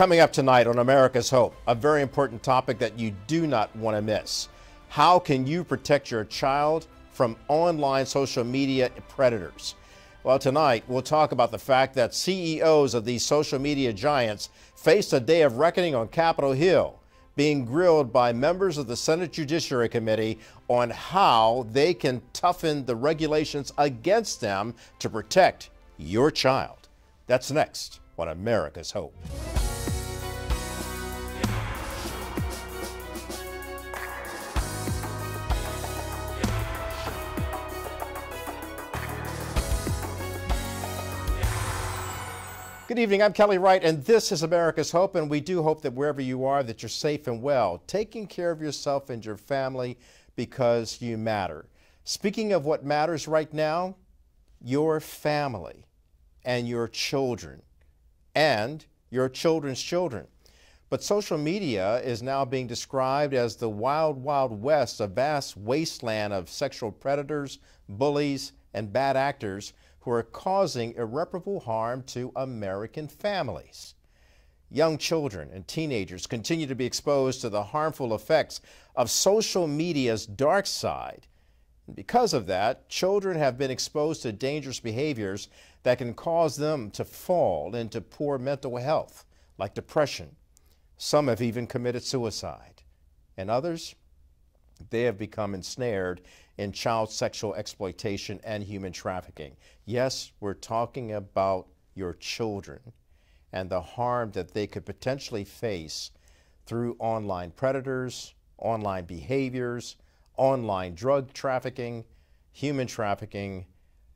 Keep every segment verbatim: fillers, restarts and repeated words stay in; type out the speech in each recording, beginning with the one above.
Coming up tonight on America's Hope, a very important topic that you do not want to miss. How can you protect your child from online social media predators? Well, tonight we'll talk about the fact that C E Os of these social media giants faced a day of reckoning on Capitol Hill, being grilled by members of the Senate Judiciary Committee on how they can toughen the regulations against them to protect your child. That's next on America's Hope. Good evening, I'm Kelly Wright, and this is America's Hope, and we do hope that wherever you are, that you're safe and well, taking care of yourself and your family because you matter. Speaking of what matters right now, your family and your children and your children's children. But social media is now being described as the wild, wild west, a vast wasteland of sexual predators, bullies, and bad actors who are causing irreparable harm to American families. Young children and teenagers continue to be exposed to the harmful effects of social media's dark side. And because of that, children have been exposed to dangerous behaviors that can cause them to fall into poor mental health, like depression. Some have even committed suicide, and others, they have become ensnared in child sexual exploitation and human trafficking. Yes, we're talking about your children and the harm that they could potentially face through online predators, online behaviors, online drug trafficking, human trafficking,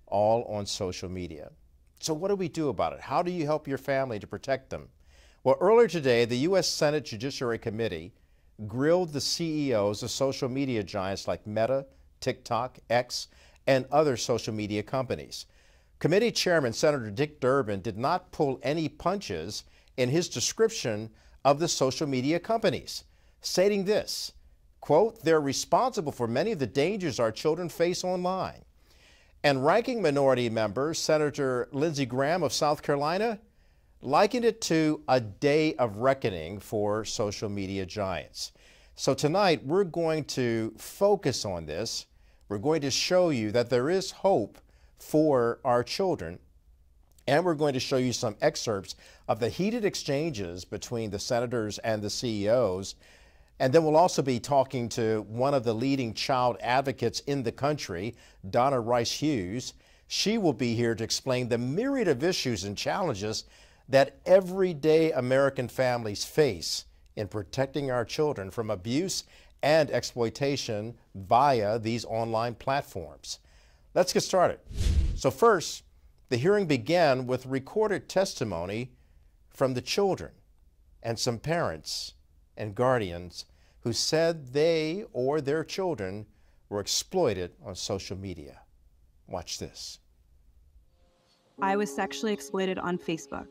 all on social media. So what do we do about it? How do you help your family to protect them? Well, earlier today, the U S Senate Judiciary Committee grilled the C E Os of social media giants like Meta, TikTok, X, and other social media companies. Committee Chairman Senator Dick Durbin did not pull any punches in his description of the social media companies, stating this, quote, "They're responsible for many of the dangers our children face online." And ranking minority member Senator Lindsey Graham of South Carolina likened it to a day of reckoning for social media giants. So tonight we're going to focus on this. We're going to show you that there is hope for our children, and we're going to show you some excerpts of the heated exchanges between the senators and the C E Os, and then we'll also be talking to one of the leading child advocates in the country, Donna Rice Hughes. She will be here to explain the myriad of issues and challenges that everyday American families face in protecting our children from abuse and exploitation via these online platforms. Let's get started. So first, the hearing began with recorded testimony from the children and some parents and guardians who said they or their children were exploited on social media. Watch this. I was sexually exploited on Facebook.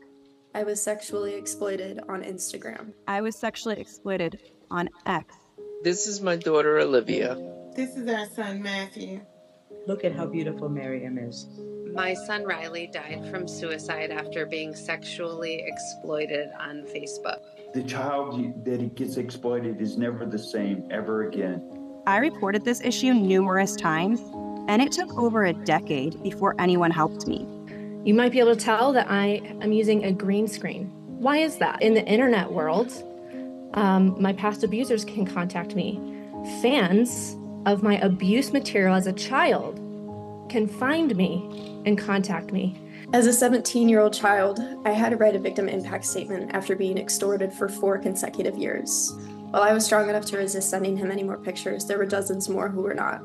I was sexually exploited on Instagram. I was sexually exploited on X. This is my daughter, Olivia. This is our son, Matthew. Look at how beautiful Miriam is. My son, Riley, died from suicide after being sexually exploited on Facebook. The child that gets exploited is never the same ever again. I reported this issue numerous times, and it took over a decade before anyone helped me. You might be able to tell that I am using a green screen. Why is that? In the internet world, um, my past abusers can contact me. Fans of my abuse material as a child can find me and contact me. As a seventeen-year-old child, I had to write a victim impact statement after being extorted for four consecutive years. While I was strong enough to resist sending him any more pictures, there were dozens more who were not.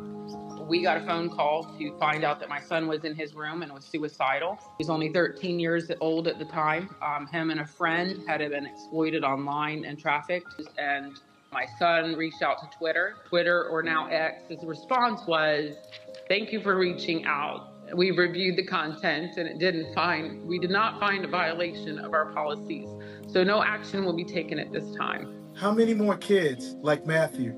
We got a phone call to find out that my son was in his room and was suicidal. He was only thirteen years old at the time. Um, him and a friend had been exploited online and trafficked. And my son reached out to Twitter. Twitter, or now X, his response was, "Thank you for reaching out. We reviewed the content and it didn't find, we did not find a violation of our policies. So no action will be taken at this time." How many more kids like Matthew?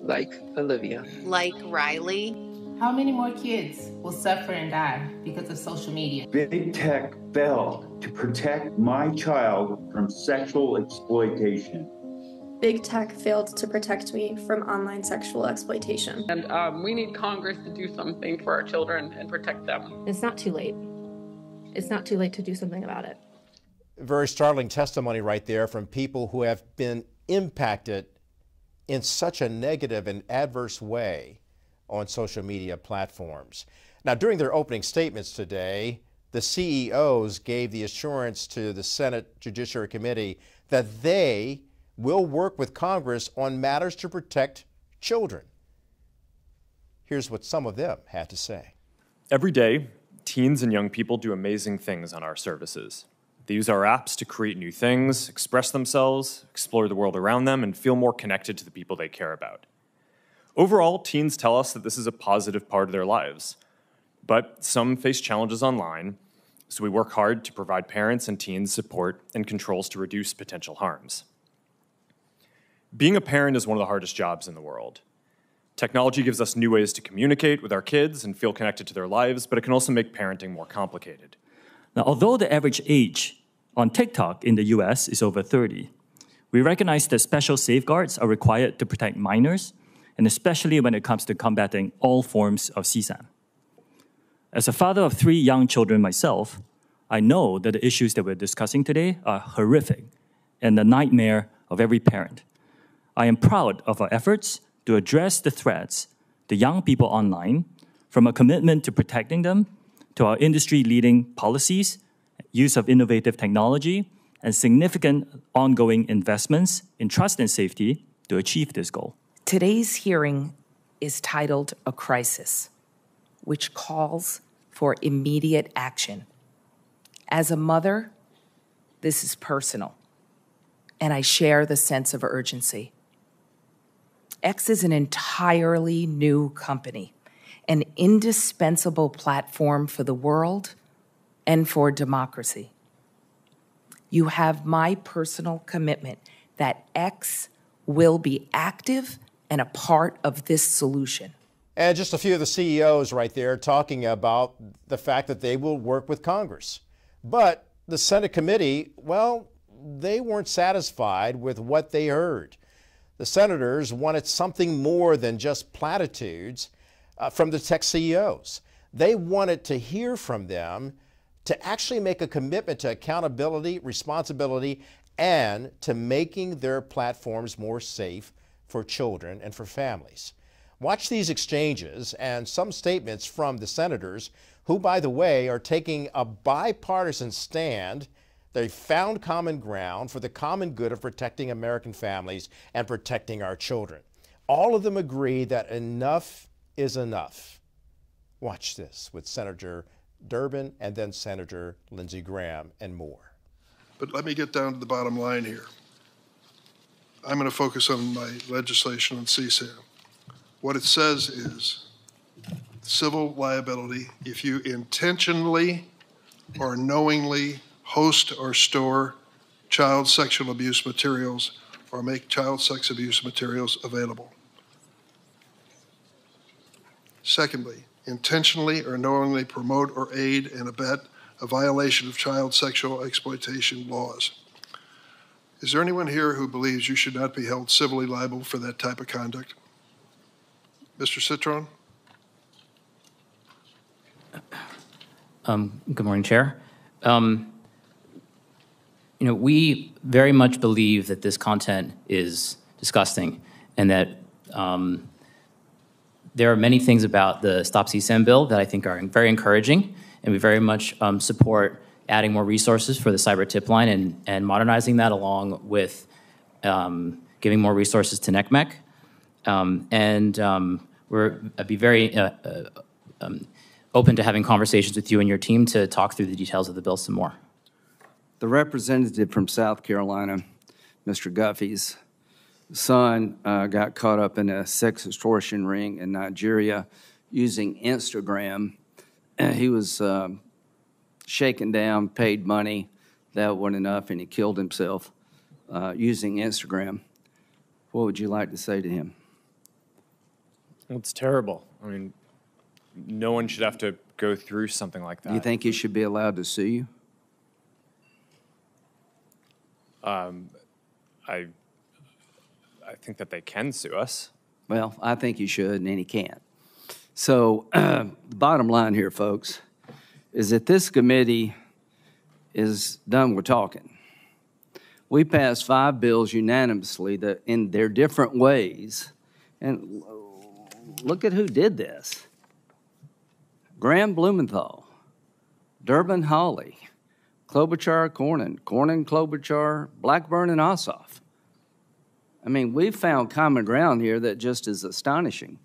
Like Olivia? Like Riley? How many more kids will suffer and die because of social media? Big tech failed to protect my child from sexual exploitation. Big tech failed to protect me from online sexual exploitation. And um, we need Congress to do something for our children and protect them. It's not too late. It's not too late to do something about it. Very startling testimony right there from people who have been impacted in such a negative and adverse way on social media platforms. Now, during their opening statements today, the C E Os gave the assurance to the Senate Judiciary Committee that they will work with Congress on matters to protect children. Here's what some of them had to say. Every day, teens and young people do amazing things on our services. They use our apps to create new things, express themselves, explore the world around them, and feel more connected to the people they care about. Overall, teens tell us that this is a positive part of their lives. But some face challenges online, so we work hard to provide parents and teens support and controls to reduce potential harms. Being a parent is one of the hardest jobs in the world. Technology gives us new ways to communicate with our kids and feel connected to their lives, but it can also make parenting more complicated. Now, although the average age on TikTok in the U S is over thirty, we recognize that special safeguards are required to protect minors, and especially when it comes to combating all forms of C SAM. As a father of three young children myself, I know that the issues that we're discussing today are horrific and the nightmare of every parent. I am proud of our efforts to address the threats to young people online, from a commitment to protecting them, to our industry-leading policies, use of innovative technology, and significant ongoing investments in trust and safety to achieve this goal. Today's hearing is titled A Crisis, which calls for immediate action. As a mother, this is personal, and I share the sense of urgency. X is an entirely new company, an indispensable platform for the world and for democracy. You have my personal commitment that X will be active and a part of this solution. And just a few of the C E Os right there talking about the fact that they will work with Congress. But the Senate committee, well, they weren't satisfied with what they heard. The senators wanted something more than just platitudes uh, from the tech C E Os. They wanted to hear from them to actually make a commitment to accountability, responsibility, and to making their platforms more safe for children and for families. Watch these exchanges and some statements from the senators, who, by the way, are taking a bipartisan stand. They found common ground for the common good of protecting American families and protecting our children. All of them agree that enough is enough. Watch this with Senator Durbin and then Senator Lindsey Graham and more. But let me get down to the bottom line here. I'm going to focus on my legislation on C SAM. What it says is civil liability if you intentionally or knowingly host or store child sexual abuse materials or make child sex abuse materials available. Secondly, intentionally or knowingly promote or aid and abet a violation of child sexual exploitation laws. Is there anyone here who believes you should not be held civilly liable for that type of conduct? Mister Citron? Um, good morning, Chair. Um, You know, we very much believe that this content is disgusting and that um, there are many things about the Stop C SAM bill that I think are very encouraging, and we very much um, support adding more resources for the cyber tip line and, and modernizing that along with um, giving more resources to N C M E C. Um, and um, we're, I'd be very uh, uh, um, open to having conversations with you and your team to talk through the details of the bill some more. The representative from South Carolina, Mister Guffey's son, uh, got caught up in a sex extortion ring in Nigeria using Instagram. He was uh, shaken down, paid money. That wasn't enough, and he killed himself uh, using Instagram. What would you like to say to him? Well, it's terrible. I mean, no one should have to go through something like that. You think he should be allowed to sue you? Um, I, I think that they can sue us. Well, I think he should, and then he can't. So uh, the bottom line here, folks, is that this committee is done with talking. We passed five bills unanimously that in their different ways, and look at who did this. Graham, Blumenthal, Durbin, Hawley, Klobuchar, Cornyn, Cornyn, Klobuchar, Blackburn, and Ossoff. I mean, we've found common ground here that just is astonishing.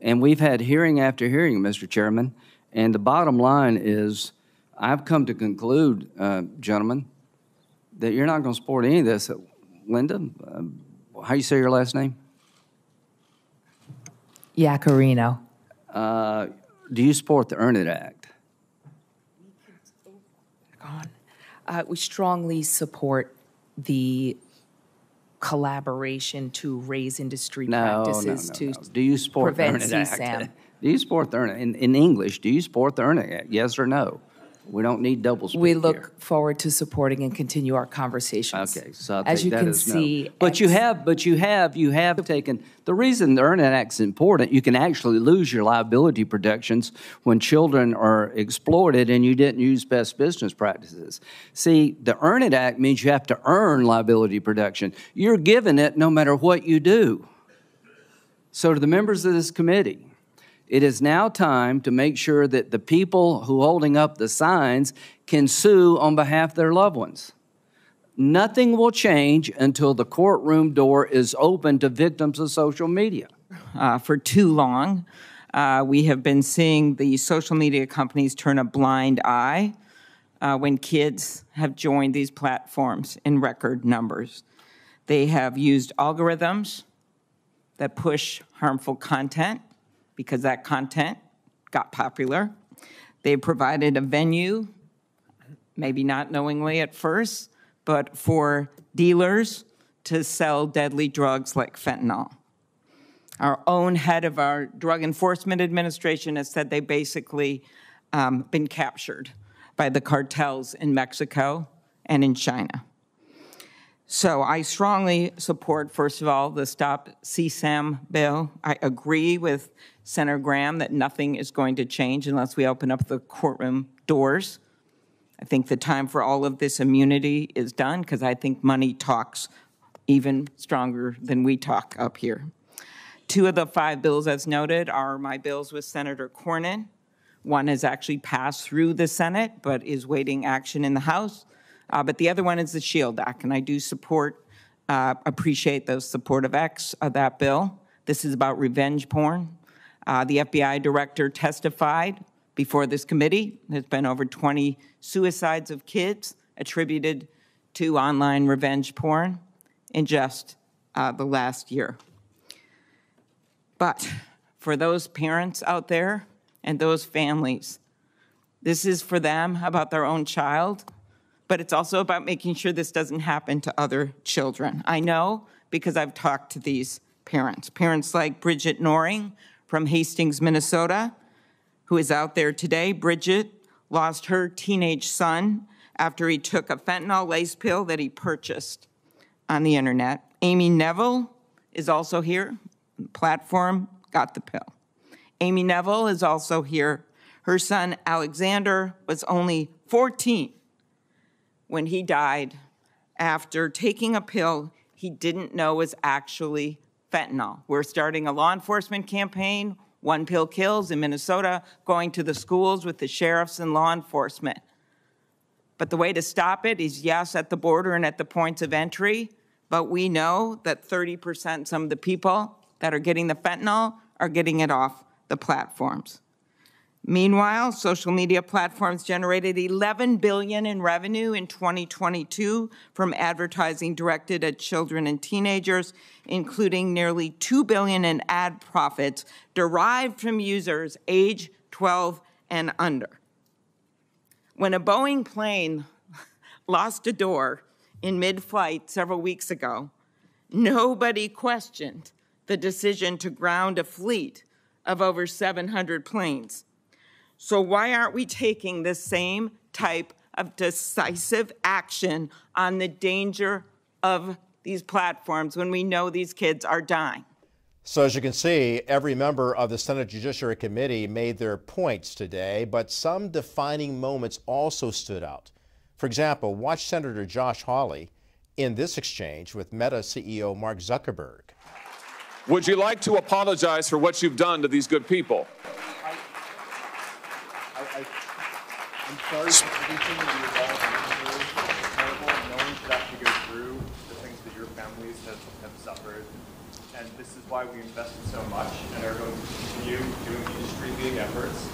And we've had hearing after hearing, Mister Chairman, and the bottom line is I've come to conclude, uh, gentlemen, that you're not going to support any of this. Linda, um, how do you say your last name? Yacarino. Uh, do you support the Earn It Act? Uh, we strongly support the collaboration to raise industry no, practices no, no, to no. Do you support prevent the Earn It Act? Do you support the Earn It Act? In, in English, do you support the Earn It Act? Yes or no? We don't need double speak. We look here. forward to supporting and continue our conversations. Okay, so I think as you that can is see, no. but you have, but you have, you have taken the reason the Earn It Act is important. You can actually lose your liability protections when children are exploited and you didn't use best business practices. See, the Earn It Act means you have to earn liability protection. You're given it no matter what you do. So, to the members of this committee. It is now time to make sure that the people who are holding up the signs can sue on behalf of their loved ones. Nothing will change until the courtroom door is open to victims of social media. Uh, for too long, uh, we have been seeing the social media companies turn a blind eye uh, when kids have joined these platforms in record numbers. They have used algorithms that push harmful content, because that content got popular. They provided a venue, maybe not knowingly at first, but for dealers to sell deadly drugs like fentanyl. Our own head of our Drug Enforcement Administration has said they've basically um, been captured by the cartels in Mexico and in China. So I strongly support, first of all, the Stop C SAM bill. I agree with Senator Graham that nothing is going to change unless we open up the courtroom doors. I think the time for all of this immunity is done because I think money talks even stronger than we talk up here. Two of the five bills, as noted, are my bills with Senator Cornyn. One has actually passed through the Senate but is waiting action in the House. Uh, but the other one is the SHIELD Act, and I do support, uh, appreciate those support of X of that bill. This is about revenge porn. Uh, the F B I director testified before this committee. There's been over twenty suicides of kids attributed to online revenge porn in just uh, the last year. But for those parents out there and those families, this is for them about their own child, but it's also about making sure this doesn't happen to other children. I know because I've talked to these parents, parents like Bridget Noring from Hastings, Minnesota, who is out there today. Bridget lost her teenage son after he took a fentanyl-laced pill that he purchased on the internet. Amy Neville is also here. The platform got the pill. Amy Neville is also here. Her son, Alexander, was only fourteen when he died after taking a pill he didn't know was actually fentanyl. We're starting a law enforcement campaign, One Pill Kills, in Minnesota, going to the schools with the sheriffs and law enforcement. But the way to stop it is, yes, at the border and at the points of entry, but we know that thirty percent some of the people that are getting the fentanyl are getting it off the platforms. Meanwhile, social media platforms generated eleven billion dollars in revenue in twenty twenty-two from advertising directed at children and teenagers, including nearly two billion dollars in ad profits derived from users age twelve and under. When a Boeing plane lost a door in mid-flight several weeks ago, nobody questioned the decision to ground a fleet of over seven hundred planes. So why aren't we taking the same type of decisive action on the danger of these platforms when we know these kids are dying? So as you can see, every member of the Senate Judiciary Committee made their points today, but some defining moments also stood out. For example, watch Senator Josh Hawley in this exchange with Meta C E O Mark Zuckerberg. Would you like to apologize for what you've done to these good people? I, I, I, I'm sorry for everything that you've done. It's terrible. No one should have to go through the things that your families have, have suffered. And this is why we invested so much and are going to continue doing industry-leading efforts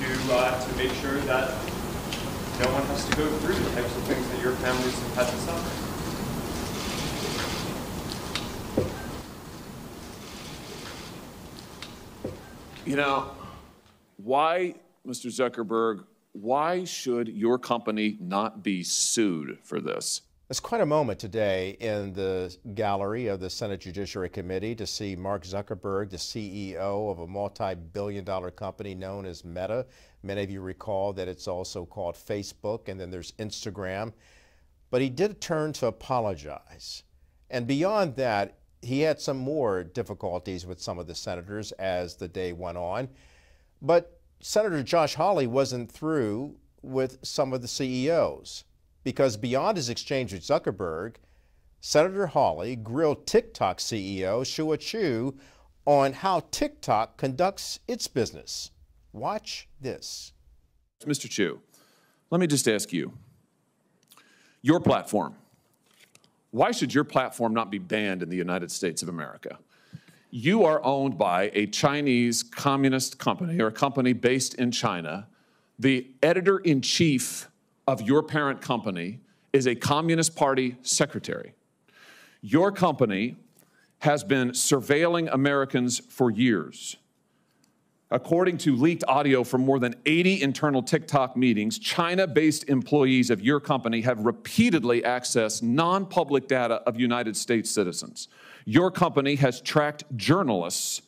to, uh, to make sure that no one has to go through the types of things that your families have had to suffer. You know, why, Mister Zuckerberg, why should your company not be sued for this? It's quite a moment today in the gallery of the Senate Judiciary Committee to see Mark Zuckerberg, the C E O of a multi-billion dollar company known as Meta. Many of you recall that it's also called Facebook, and then there's Instagram. But he did turn to apologize. And beyond that, he had some more difficulties with some of the senators as the day went on. But Senator Josh Hawley wasn't through with some of the C E Os, because beyond his exchange with Zuckerberg, Senator Hawley grilled TikTok C E O Shou Chew on how TikTok conducts its business. Watch this. Mister Chew, let me just ask you, your platform, why should your platform not be banned in the United States of America? You are owned by a Chinese communist company, or a company based in China. The editor-in-chief of your parent company is a Communist Party secretary. Your company has been surveilling Americans for years. According to leaked audio from more than eighty internal TikTok meetings, China-based employees of your company have repeatedly accessed non-public data of United States citizens. Your company has tracked journalists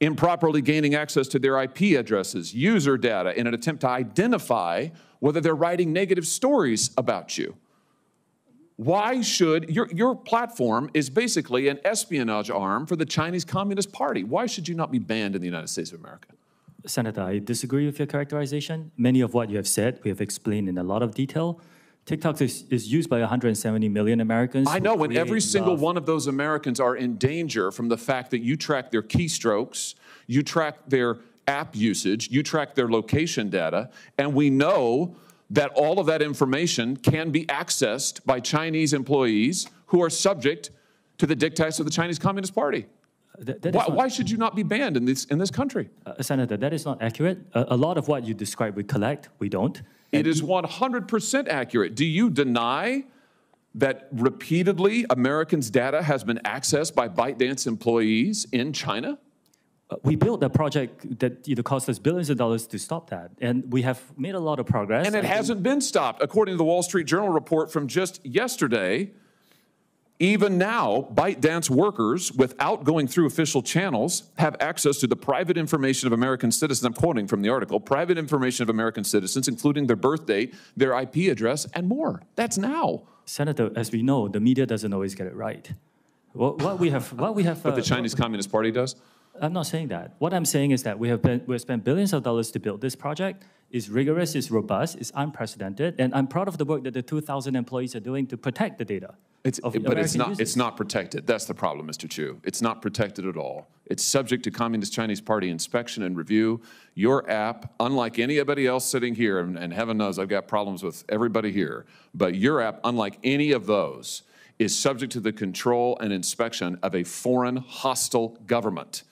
improperly gaining access to their I P addresses, user data, in an attempt to identify whether they're writing negative stories about you. Why should, your, your platform is basically an espionage arm for the Chinese Communist Party. Why should you not be banned in the United States of America? Senator, I disagree with your characterization. Many of what you have said, we have explained in a lot of detail. TikTok is, is used by one hundred seventy million Americans. I know, and every single love. one of those Americans are in danger from the fact that you track their keystrokes, you track their app usage, you track their location data, and we know that all of that information can be accessed by Chinese employees who are subject to the dictates of the Chinese Communist Party. That, that why, not, why should you not be banned in this, in this country? Uh, Senator, that is not accurate. A, a lot of what you describe we collect, we don't. It is one hundred percent accurate. Do you deny that repeatedly Americans' data has been accessed by ByteDance employees in China? We built a project that you know, cost us billions of dollars to stop that, and we have made a lot of progress. And it hasn't been stopped. According to the Wall Street Journal report from just yesterday, even now, ByteDance workers, without going through official channels, have access to the private information of American citizens. I'm quoting from the article, private information of American citizens, including their birth date, their I P address, and more. That's now. Senator, as we know, the media doesn't always get it right. What, what we have... What we have but uh, the Chinese what, Communist Party does? I'm not saying that. What I'm saying is that we have been, we've spent billions of dollars to build this project. It's rigorous, it's robust, it's unprecedented, and I'm proud of the work that the two thousand employees are doing to protect the data. It's, of but American it's not, users. It's not protected. That's the problem, Mister Chew. It's not protected at all. It's subject to Communist Chinese Party inspection and review. Your app, unlike anybody else sitting here, and, and heaven knows I've got problems with everybody here, but your app, unlike any of those, is subject to the control and inspection of a foreign hostile government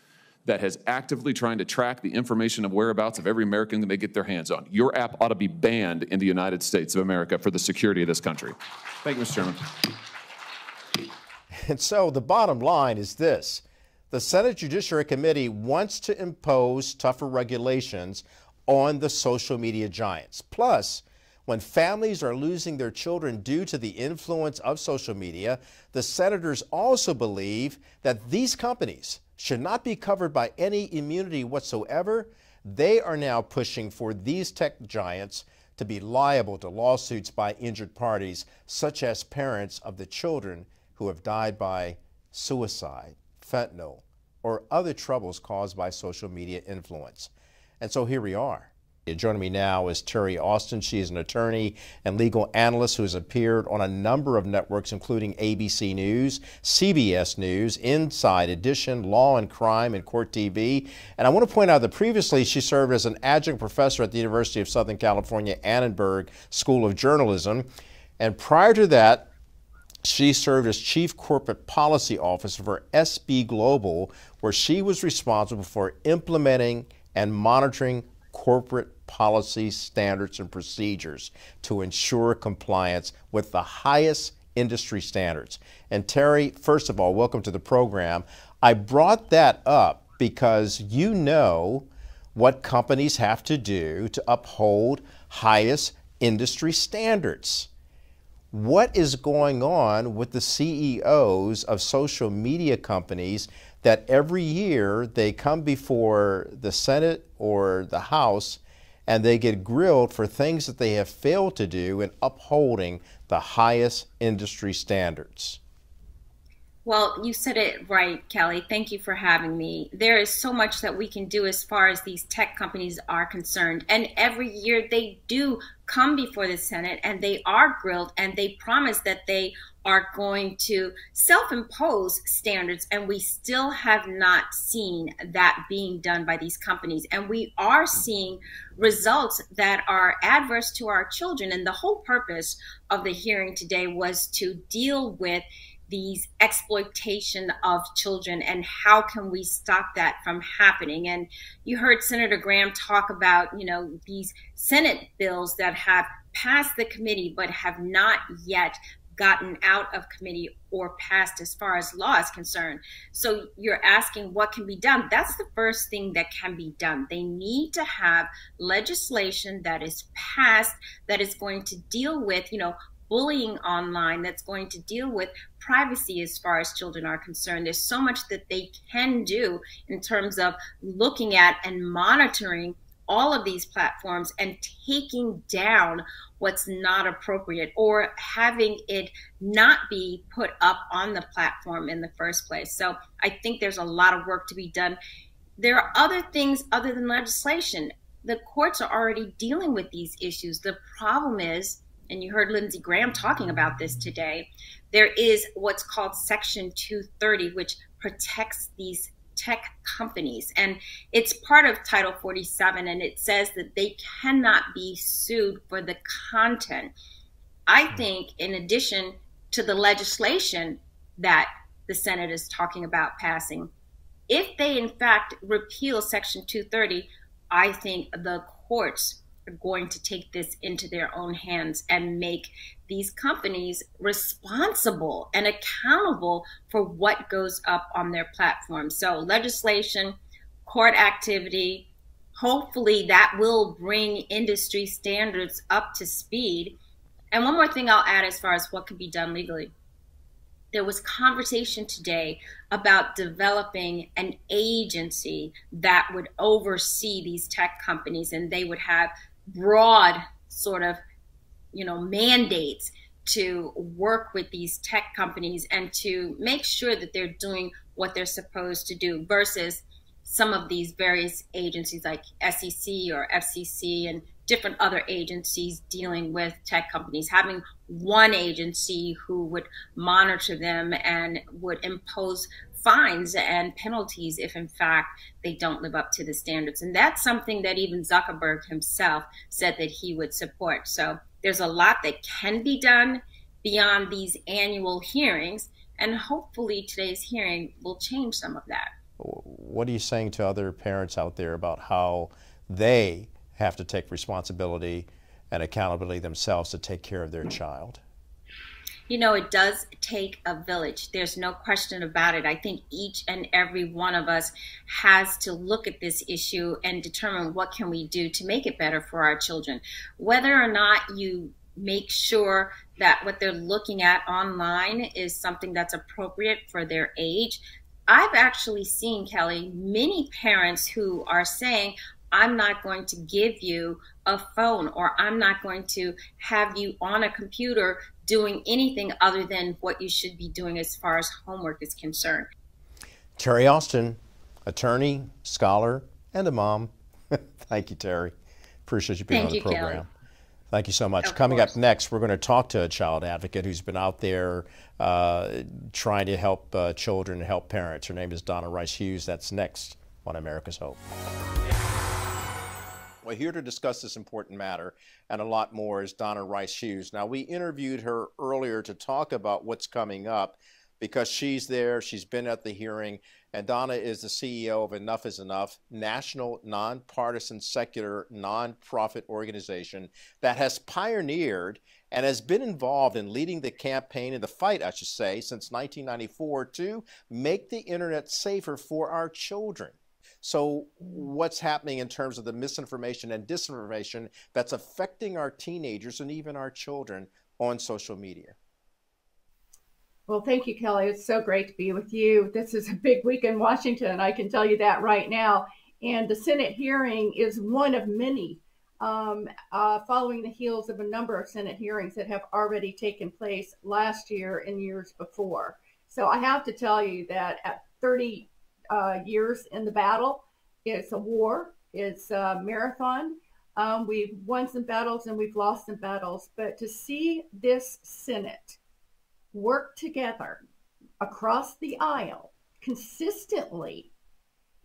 that has actively trying to track the information of whereabouts of every American that they get their hands on. Your app ought to be banned in the United States of America for the security of this country. Thank you, Mister Chairman. And so the bottom line is this. The Senate Judiciary Committee wants to impose tougher regulations on the social media giants. Plus, when families are losing their children due to the influence of social media, the senators also believe that these companies should not be covered by any immunity whatsoever, they are now pushing for these tech giants to be liable to lawsuits by injured parties, such as parents of the children who have died by suicide, fentanyl, or other troubles caused by social media influence. And so here we are. Joining me now is Terry Austin. She is an attorney and legal analyst who has appeared on a number of networks, including A B C News, C B S News, Inside Edition, Law and Crime, and Court T V. And I want to point out that previously she served as an adjunct professor at the University of Southern California, Annenberg School of Journalism. And prior to that, she served as Chief Corporate Policy Officer for S B Global, where she was responsible for implementing and monitoring corporate policy standards and procedures to ensure compliance with the highest industry standards. And Terry, first of all, welcome to the program. I brought that up because you know what companies have to do to uphold highest industry standards. What is going on with the C E Os of social media companies that every year they come before the Senate or the House and they get grilled for things that they have failed to do in upholding the highest industry standards? Well, you said it right, Kelly. Thank you for having me. There is so much that we can do as far as these tech companies are concerned. And every year they do come before the Senate and they are grilled and they promise that they are going to self-impose standards. And we still have not seen that being done by these companies. And we are seeing results that are adverse to our children. And the whole purpose of the hearing today was to deal with these exploitation of children and how can we stop that from happening. And you heard Senator Graham talk about, you know, these Senate bills that have passed the committee but have not yet gotten out of committee or passed as far as law is concerned. So you're asking what can be done. That's the first thing that can be done. They need to have legislation that is passed that is going to deal with, you know, bullying online, that's going to deal with privacy as far as children are concerned. There's so much that they can do in terms of looking at and monitoring all of these platforms and taking down what's not appropriate or having it not be put up on the platform in the first place. So I think there's a lot of work to be done. There are other things other than legislation. The courts are already dealing with these issues. The problem is, and you heard Lindsey Graham talking about this today, there is what's called Section two thirty, which protects these tech companies. And it's part of Title forty-seven, and it says that they cannot be sued for the content. I think, in addition to the legislation that the Senate is talking about passing, if they, in fact, repeal Section two thirty, I think the courts are going to take this into their own hands and make these companies responsible and accountable for what goes up on their platform. So legislation, court activity, hopefully that will bring industry standards up to speed. And one more thing I'll add as far as what can be done legally. There was conversation today about developing an agency that would oversee these tech companies, and they would have broad sort of, you know, mandates to work with these tech companies and to make sure that they're doing what they're supposed to do versus some of these various agencies like S E C or F C C and different other agencies dealing with tech companies. Having one agency who would monitor them and would impose fines and penalties if, in fact, they don't live up to the standards. And that's something that even Zuckerberg himself said that he would support. So there's a lot that can be done beyond these annual hearings, and hopefully today's hearing will change some of that. What are you saying to other parents out there about how they have to take responsibility and accountability themselves to take care of their child? You know, it does take a village. There's no question about it. I think each and every one of us has to look at this issue and determine what can we do to make it better for our children. Whether or not you make sure that what they're looking at online is something that's appropriate for their age, I've actually seen, Kelly, many parents who are saying, I'm not going to give you a phone, or I'm not going to have you on a computer doing anything other than what you should be doing as far as homework is concerned. Terry Austin, attorney, scholar, and a mom. Thank you, Terry. Appreciate you being Thank on the you, program. Kelly. Thank you so much. Of Coming course. Up next, we're going to talk to a child advocate who's been out there uh, trying to help uh, children and help parents. Her name is Donna Rice Hughes. That's next on America's Hope. Well, here to discuss this important matter and a lot more is Donna Rice Hughes. Now, we interviewed her earlier to talk about what's coming up because she's there, she's been at the hearing, and Donna is the C E O of Enough is Enough, national nonpartisan secular nonprofit organization that has pioneered and has been involved in leading the campaign and the fight, I should say, since nineteen ninety-four to make the internet safer for our children. So what's happening in terms of the misinformation and disinformation that's affecting our teenagers and even our children on social media? Well, thank you, Kelly. It's so great to be with you. This is a big week in Washington, I can tell you that right now. And the Senate hearing is one of many um, uh, following the heels of a number of Senate hearings that have already taken place last year and years before. So I have to tell you that at thirty Uh, years in the battle. It's a war, it's a marathon. Um, we've won some battles and we've lost some battles, but to see this Senate work together across the aisle consistently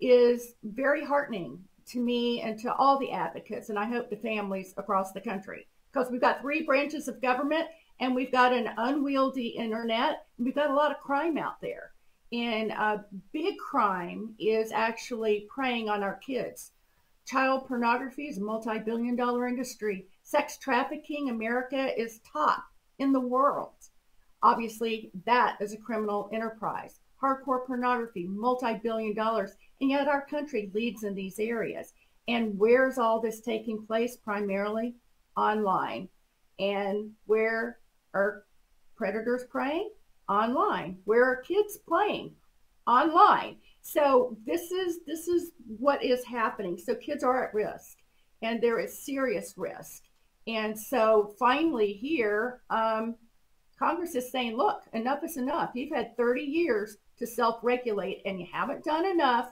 is very heartening to me and to all the advocates, and I hope the families across the country, because we've got three branches of government and we've got an unwieldy internet. And we've got a lot of crime out there. And a big crime is actually preying on our kids. Child pornography is a multi-billion dollar industry. Sex trafficking, America is top in the world. Obviously, that is a criminal enterprise. Hardcore pornography, multi-billion dollars, and yet our country leads in these areas. And where's all this taking place? Primarily online. And where are predators preying? Online. Where are kids playing? Online. So this is this is what is happening. So kids are at risk, and there is serious risk. And so finally here, um, Congress is saying, look, enough is enough. You've had thirty years to self-regulate, and you haven't done enough.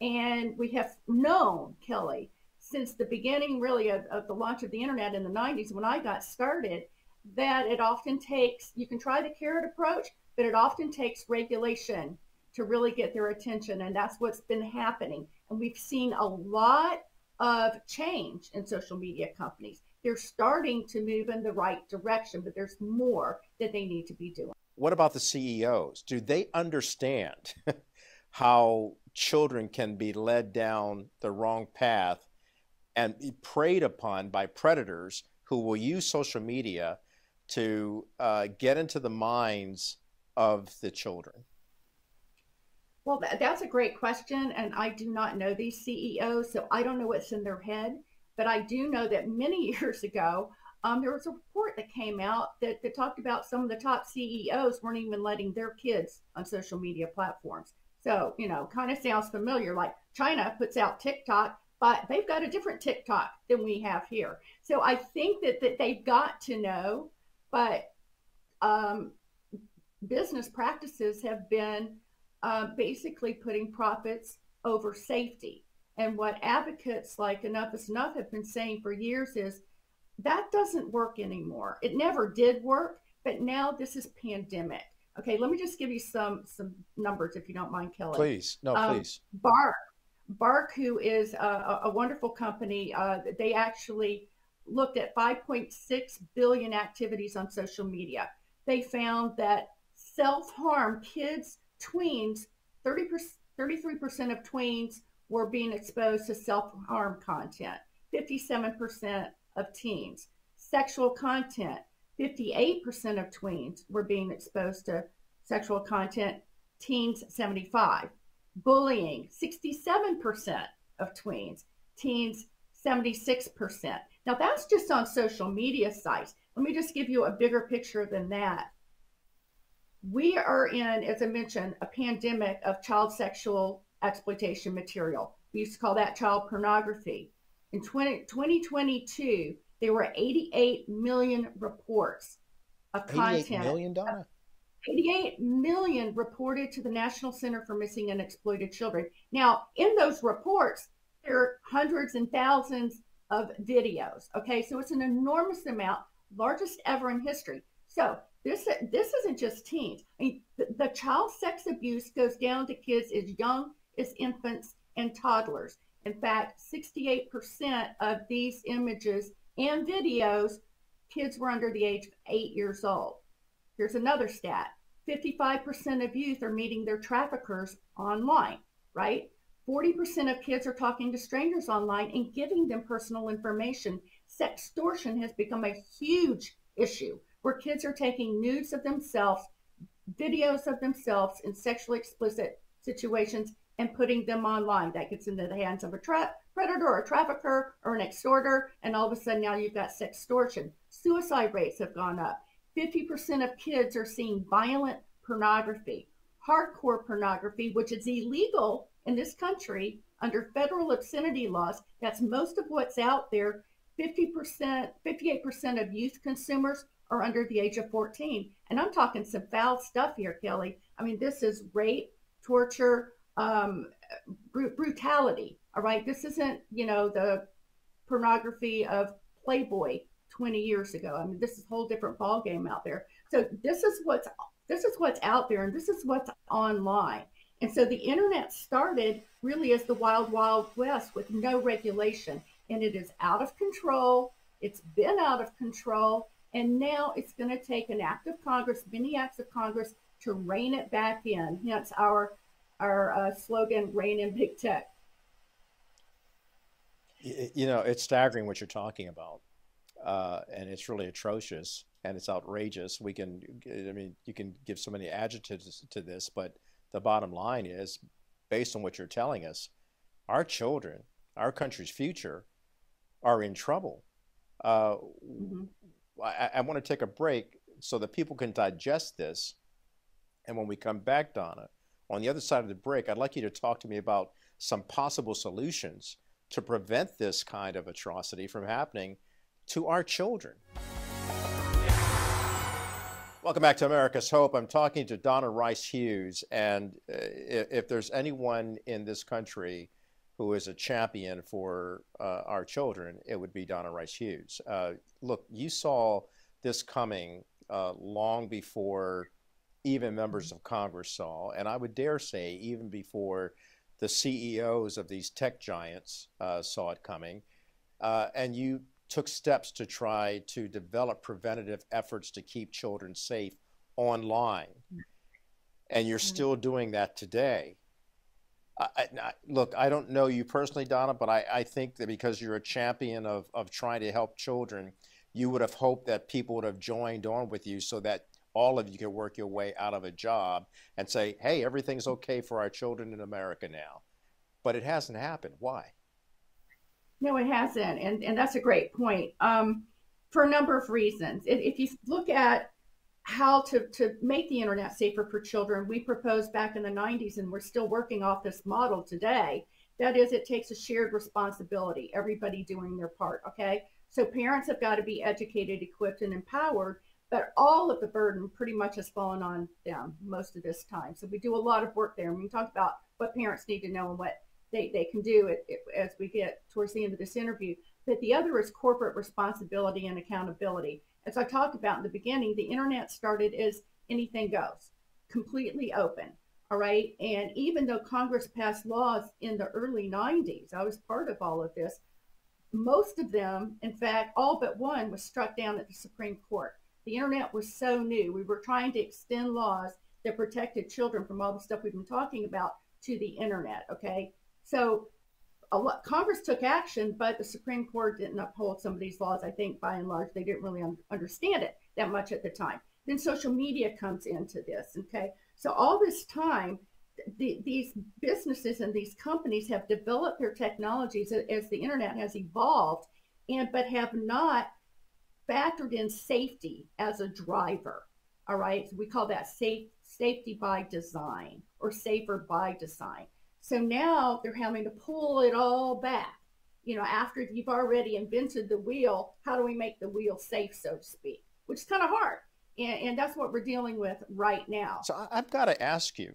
And we have known, Kelly, since the beginning really of, of the launch of the internet in the nineties, when I got started, that it often takes, you can try the carrot approach, but it often takes regulation to really get their attention. And that's what's been happening. And we've seen a lot of change in social media companies. They're starting to move in the right direction, but there's more that they need to be doing. What about the C E Os? Do they understand how children can be led down the wrong path and be preyed upon by predators who will use social media to uh, get into the minds of the children? Well, that, that's a great question. And I do not know these C E Os, so I don't know what's in their head. But I do know that many years ago, um, there was a report that came out that, that talked about some of the top C E Os weren't even letting their kids on social media platforms. So, you know, kind of sounds familiar, like China puts out TikTok, but they've got a different TikTok than we have here. So I think that, that they've got to know, but um, business practices have been uh, basically putting profits over safety. And what advocates like Enough is Enough have been saying for years is that doesn't work anymore. It never did work, but now this is pandemic. Okay, let me just give you some, some numbers if you don't mind, Kelly. Please, no, um, please. Bark. Bark, who is a, a wonderful company, uh, they actually looked at five point six billion activities on social media. They found that self-harm, kids, tweens, thirty-three percent of tweens were being exposed to self-harm content, fifty-seven percent of teens. Sexual content, fifty-eight percent of tweens were being exposed to sexual content, teens, seventy-five percent. Bullying, sixty-seven percent of tweens, teens, seventy-six percent. Now that's just on social media sites. Let me just give you a bigger picture than that. We are in, as I mentioned, a pandemic of child sexual exploitation material. We used to call that child pornography. In twenty twenty-two, there were eighty-eight million reports of content. eighty-eight million, Donna? eighty-eight million reported to the National Center for Missing and Exploited Children. Now, in those reports, there are hundreds and thousands of videos. Okay, so it's an enormous amount, largest ever in history. So this, this isn't just teens. I mean, the, the child sex abuse goes down to kids as young as infants and toddlers. In fact, sixty-eight percent of these images and videos, kids were under the age of eight years old. Here's another stat. fifty-five percent of youth are meeting their traffickers online, right? forty percent of kids are talking to strangers online and giving them personal information. Sextortion has become a huge issue where kids are taking nudes of themselves, videos of themselves in sexually explicit situations and putting them online. That gets into the hands of a tra- predator or a trafficker or an extorter, and all of a sudden now you've got sextortion. Suicide rates have gone up. fifty percent of kids are seeing violent pornography, hardcore pornography, which is illegal in this country under federal obscenity laws. That's most of what's out there. fifty percent, fifty-eight percent of youth consumers are under the age of fourteen. And I'm talking some foul stuff here, Kelly. I mean, this is rape, torture, um, br- brutality. All right. This isn't, you know, the pornography of Playboy twenty years ago. I mean, this is a whole different ball game out there. So this is what's, this is what's out there, and this is what's online. And so the internet started really as the wild, wild west with no regulation, and it is out of control. It's been out of control. And now it's going to take an act of Congress, many acts of Congress, to rein it back in. Hence our, our uh, slogan, rein in big tech. You know, it's staggering what you're talking about. Uh, and it's really atrocious, and it's outrageous. We can, I mean, you can give so many adjectives to this, but the bottom line is, based on what you're telling us, our children, our country's future are in trouble. Uh, mm-hmm. I, I want to take a break so that people can digest this. And when we come back, Donna, on the other side of the break, I'd like you to talk to me about some possible solutions to prevent this kind of atrocity from happening to our children. Welcome back to America's Hope. I'm talking to Donna Rice Hughes, and uh, if there's anyone in this country who is a champion for uh, our children, it would be Donna Rice Hughes. Uh, look, you saw this coming uh, long before even members of Congress saw, and I would dare say even before the C E Os of these tech giants uh, saw it coming, uh, and you took steps to try to develop preventative efforts to keep children safe online. And you're still doing that today. I, I, look, I don't know you personally, Donna, but I, I think that because you're a champion of, of trying to help children, you would have hoped that people would have joined on with you so that all of you could work your way out of a job and say, hey, everything's okay for our children in America now. But it hasn't happened. Why? No, it hasn't. And, and that's a great point um, for a number of reasons. If you look at how to, to make the internet safer for children, we proposed back in the nineties, and we're still working off this model today. That is, it takes a shared responsibility, everybody doing their part. Okay. So parents have got to be educated, equipped, and empowered, but all of the burden pretty much has fallen on them most of this time. So we do a lot of work there. And we talk about what parents need to know and what They, they can do it, it as we get towards the end of this interview. But the other is corporate responsibility and accountability. As I talked about in the beginning, the internet started as anything goes, completely open. All right. And even though Congress passed laws in the early nineties, I was part of all of this. Most of them, in fact, all but one was struck down at the Supreme Court. The internet was so new. We were trying to extend laws that protected children from all the stuff we've been talking about to the internet. Okay. So a lot, Congress took action, but the Supreme Court didn't uphold some of these laws. I think by and large, they didn't really un- understand it that much at the time. Then social media comes into this. Okay. So all this time, th- these businesses and these companies have developed their technologies as the internet has evolved, and but have not factored in safety as a driver. All right, so we call that safe, safety by design, or safer by design. So now they're having to pull it all back. You know, after you've already invented the wheel, how do we make the wheel safe, so to speak? Which is kind of hard. And, and that's what we're dealing with right now. So I've got to ask you,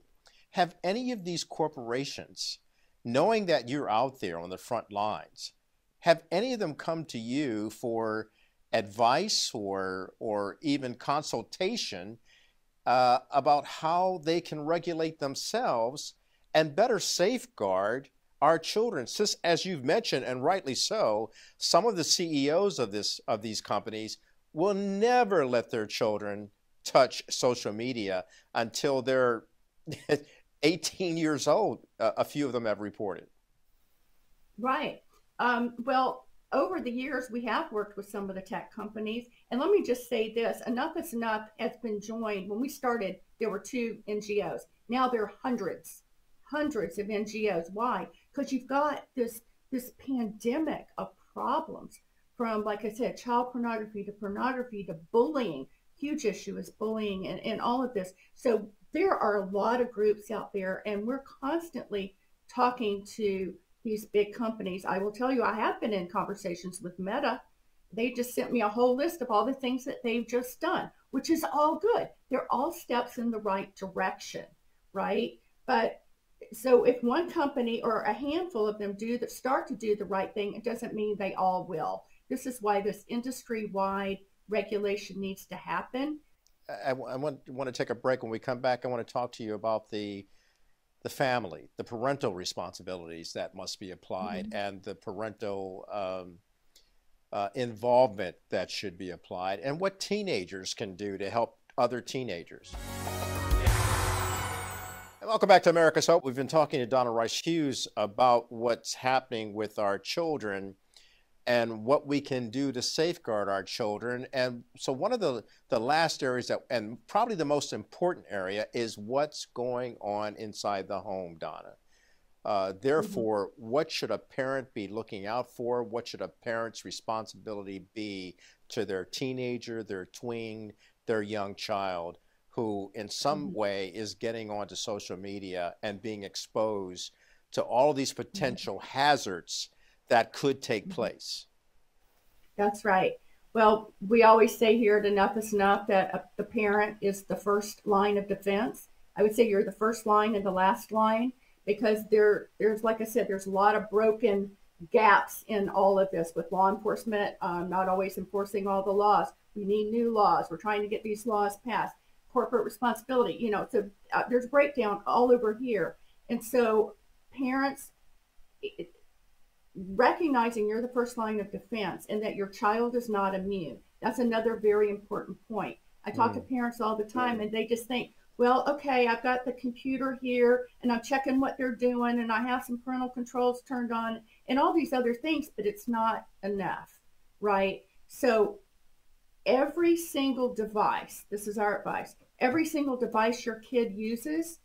have any of these corporations, knowing that you're out there on the front lines, have any of them come to you for advice or, or even consultation uh, about how they can regulate themselves and better safeguard our children? Since, as you've mentioned, and rightly so, some of the C E Os of this of these companies will never let their children touch social media until they're eighteen years old. Uh, a few of them have reported. Right. Um, well, over the years, we have worked with some of the tech companies. And let me just say this, Enough is Enough has been joined. When we started, there were two N G Os. Now there are hundreds, hundreds of N G Os. Why? Because you've got this, this pandemic of problems from, like I said, child pornography to pornography to bullying. Huge issue is bullying and, and all of this. So there are a lot of groups out there, and we're constantly talking to these big companies. I will tell you, I have been in conversations with Meta. They just sent me a whole list of all the things that they've just done, which is all good. They're all steps in the right direction, right? But so if one company or a handful of them do the, start to do the right thing, it doesn't mean they all will. This is why this industry-wide regulation needs to happen. I, I want, want to take a break. When we come back, I want to talk to you about the the family, the parental responsibilities that must be applied, mm-hmm. and the parental um, uh, involvement that should be applied, and what teenagers can do to help other teenagers. Welcome back to America's Hope. We've been talking to Donna Rice Hughes about what's happening with our children and what we can do to safeguard our children. And so one of the, the last areas that, and probably the most important area, is what's going on inside the home, Donna. Uh, therefore, mm-hmm. what should a parent be looking out for? What should a parent's responsibility be to their teenager, their tween, their young child, who in some mm-hmm. way is getting onto social media and being exposed to all these potential mm-hmm. hazards that could take place? That's right. Well, we always say here at Enough is Enough that a, the parent is the first line of defense. I would say you're the first line and the last line, because there, there's, like I said, there's a lot of broken gaps in all of this with law enforcement, um, not always enforcing all the laws. We need new laws. We're trying to get these laws passed. Corporate responsibility, you know, so uh, there's breakdown all over here. And so parents, it, recognizing you're the first line of defense and that your child is not immune. That's another very important point. I talk mm. to parents all the time, mm. and they just think, well, okay, I've got the computer here and I'm checking what they're doing and I have some parental controls turned on and all these other things, but it's not enough, right? So every single device, this is our advice, every single device your kid uses,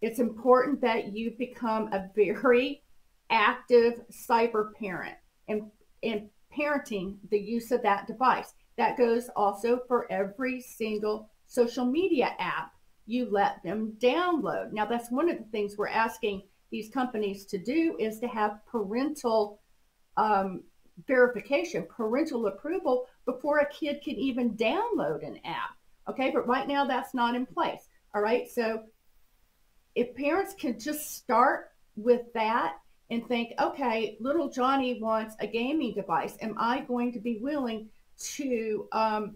it's important that you become a very active cyber parent and, and parenting the use of that device. That goes also for every single social media app you let them download. Now, that's one of the things we're asking these companies to do, is to have parental um, verification, parental approval before a kid can even download an app. Okay, but right now that's not in place. All right, so if parents can just start with that and think, okay, little Johnny wants a gaming device. Am I going to be willing to um,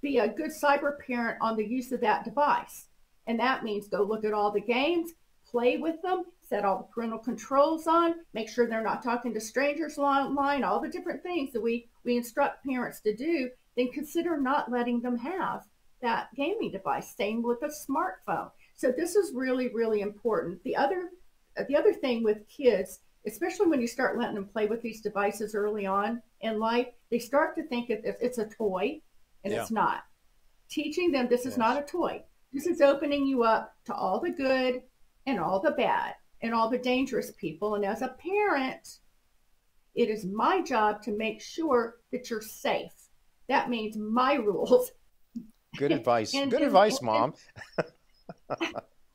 be a good cyber parent on the use of that device? And that means go look at all the games, play with them, set all the parental controls on, make sure they're not talking to strangers online, all the different things that we, we instruct parents to do. Then consider not letting them have that gaming device. Same with a smartphone. So this is really, really important. The other, the other thing with kids, especially when you start letting them play with these devices early on in life, they start to think if it's a toy, and yeah. it's not. Teaching them this yes. is not a toy. This is opening you up to all the good and all the bad and all the dangerous people. And as a parent, it is my job to make sure that you're safe. That means my rules Good advice. Good just, advice, Mom.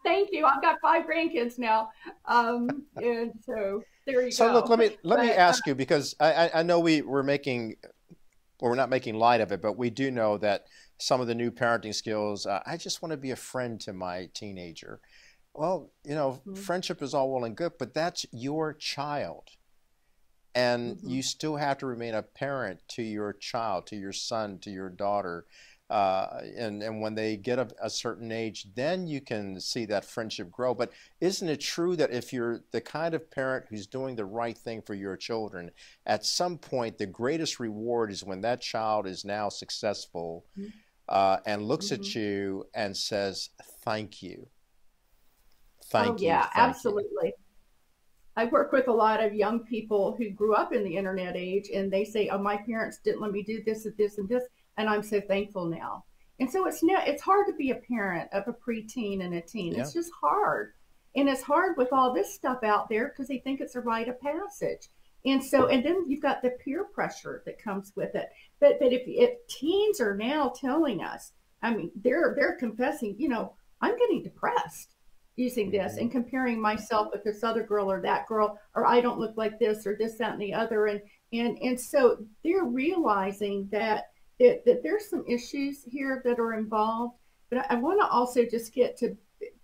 Thank you. I've got five grandkids now. Um, and so there you so go. So look, let me, let but, me ask you, because I, I know we were making, well, we're not making light of it, but we do know that some of the new parenting skills, uh, I just want to be a friend to my teenager. Well, you know, mm-hmm. friendship is all well and good, but that's your child. And mm-hmm. you still have to remain a parent to your child, to your son, to your daughter. Uh, and, and when they get a, a certain age, then you can see that friendship grow. But isn't it true that if you're the kind of parent who's doing the right thing for your children, at some point, the greatest reward is when that child is now successful mm-hmm. uh, and looks mm-hmm. at you and says, thank you. Thank oh, you. Yeah, thank absolutely. You. I work with a lot of young people who grew up in the internet age, and they say, oh, my parents didn't let me do this and this and this, and I'm so thankful now. And so it's now, it's hard to be a parent of a preteen and a teen. Yeah. It's just hard. And it's hard with all this stuff out there because they think it's a rite of passage. And so, and then you've got the peer pressure that comes with it. But, but if, if teens are now telling us, I mean, they're, they're confessing, you know, I'm getting depressed using this and comparing myself with this other girl or that girl, or I don't look like this or this, that, and the other. And, and, and so they're realizing that, that, that there's some issues here that are involved, but I, I want to also just get to,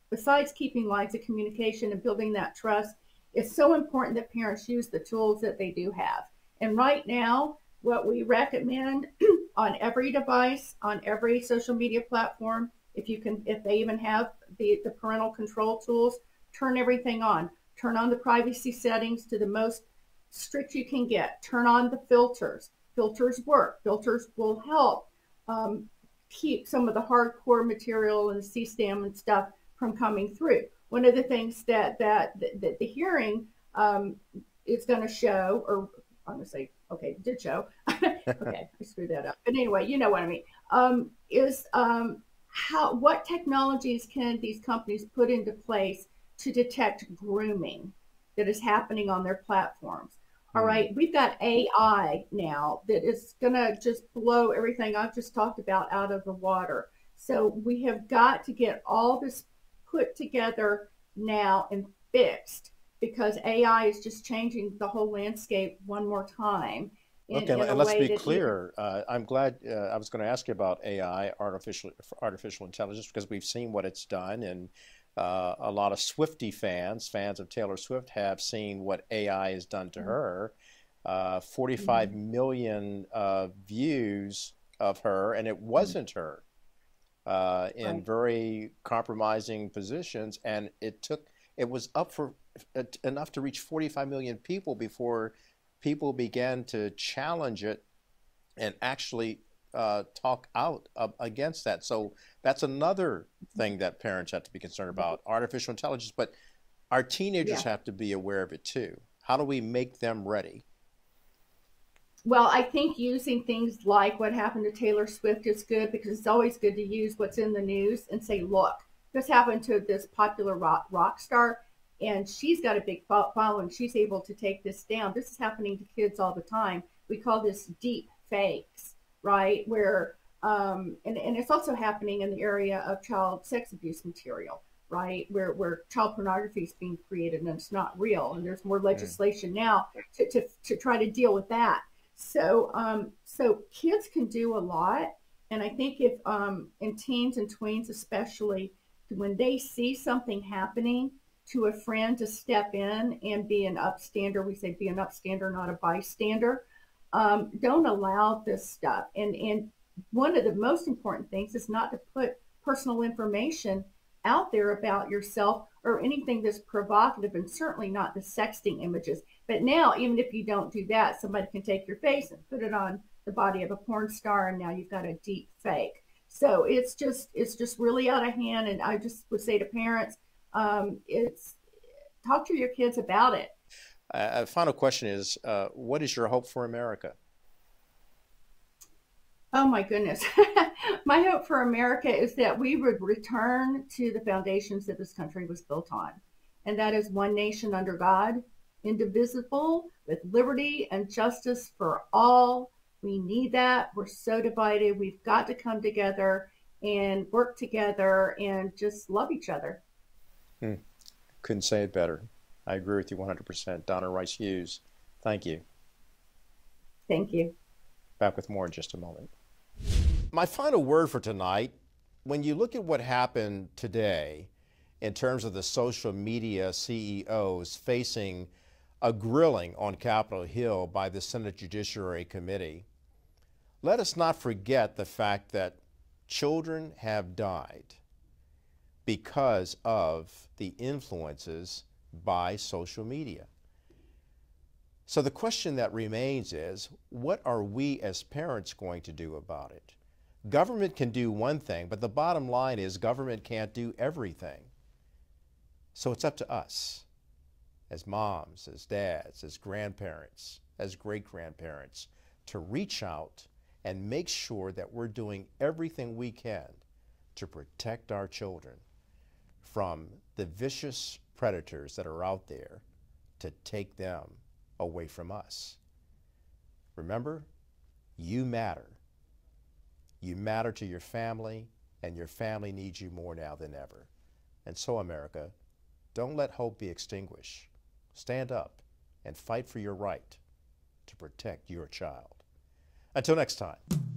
besides keeping lines of communication and building that trust, it's so important that parents use the tools that they do have. And right now, what we recommend on every device, on every social media platform, if you can, if they even have the, the parental control tools, turn everything on. Turn on the privacy settings to the most strict you can get. Turn on the filters. Filters work. Filters will help um, keep some of the hardcore material and C SAM and stuff from coming through. One of the things that that, that the hearing um, is going to show, or I'm going to say, okay, did show. Okay, I screwed that up. But anyway, you know what I mean. Um, is um, How, what technologies can these companies put into place to detect grooming that is happening on their platforms? All right, we've got A I now that is going to just blow everything I've just talked about out of the water. So we have got to get all this put together now and fixed, because A I is just changing the whole landscape one more time. In, okay, in and let's be clear. Uh, I'm glad uh, I was going to ask you about A I, artificial artificial intelligence, because we've seen what it's done, and uh, a lot of Swiftie fans, fans of Taylor Swift, have seen what A I has done to mm-hmm. her. Uh, Forty-five mm-hmm. million uh, views of her, and it wasn't mm-hmm. her uh, in right. very compromising positions, and it took. It was up for uh, enough to reach forty-five million people before people began to challenge it and actually uh, talk out uh, against that. So that's another thing that parents have to be concerned about, artificial intelligence, but our teenagers yeah. have to be aware of it too. How do we make them ready? Well, I think using things like what happened to Taylor Swift is good, because it's always good to use what's in the news and say, look, this happened to this popular rock, rock star, and she's got a big following. She's able to take this down. This is happening to kids all the time. We call this deep fakes, right? Where, um, and, and it's also happening in the area of child sex abuse material, right? Where, where child pornography is being created and it's not real. And there's more legislation yeah. now to, to, to try to deal with that. So, um, so kids can do a lot. And I think if, um, in teens and tweens, especially, when they see something happening, to a friend to step in and be an upstander. We say be an upstander, not a bystander. Um, don't allow this stuff. And, and one of the most important things is not to put personal information out there about yourself or anything that's provocative, and certainly not the sexting images. But now, even if you don't do that, somebody can take your face and put it on the body of a porn star, and now you've got a deep fake. So it's just, it's just really out of hand. And I just would say to parents, Um, it's talk to your kids about it. Uh, final question is, uh, what is your hope for America? Oh my goodness. My hope for America is that we would return to the foundations that this country was built on. And that is one nation under God, indivisible, with liberty and justice for all. We need that. We're so divided. We've got to come together and work together and just love each other. Hmm. Couldn't say it better. I agree with you one hundred percent. Donna Rice Hughes, thank you. Thank you. Back with more in just a moment. My final word for tonight, when you look at what happened today in terms of the social media C E Os facing a grilling on Capitol Hill by the Senate Judiciary Committee, let us not forget the fact that children have died because of the influences by social media. So the question that remains is, what are we as parents going to do about it? Government can do one thing, but the bottom line is government can't do everything. So it's up to us as moms, as dads, as grandparents, as great-grandparents, to reach out and make sure that we're doing everything we can to protect our children from the vicious predators that are out there to take them away from us. Remember, you matter. You matter to your family, and your family needs you more now than ever. And so, America, don't let hope be extinguished. Stand up and fight for your right to protect your child. Until next time.